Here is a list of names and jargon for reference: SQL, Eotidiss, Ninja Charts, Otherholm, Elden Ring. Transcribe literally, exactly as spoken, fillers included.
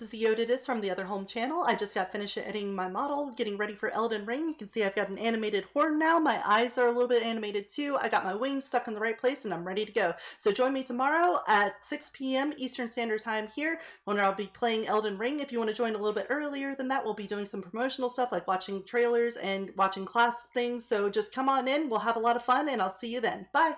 this is Eotidiss from the Other Home channel. I just got finished editing my model, getting ready for Elden Ring. You can see I've got an animated horn now. My eyes are a little bit animated too. I got my wings stuck in the right place and I'm ready to go. So join me tomorrow at six p m Eastern Standard Time here when I'll be playing Elden Ring. If you want to join a little bit earlier than that, we'll be doing some promotional stuff like watching trailers and watching class things. So just come on in. We'll have a lot of fun and I'll see you then. Bye!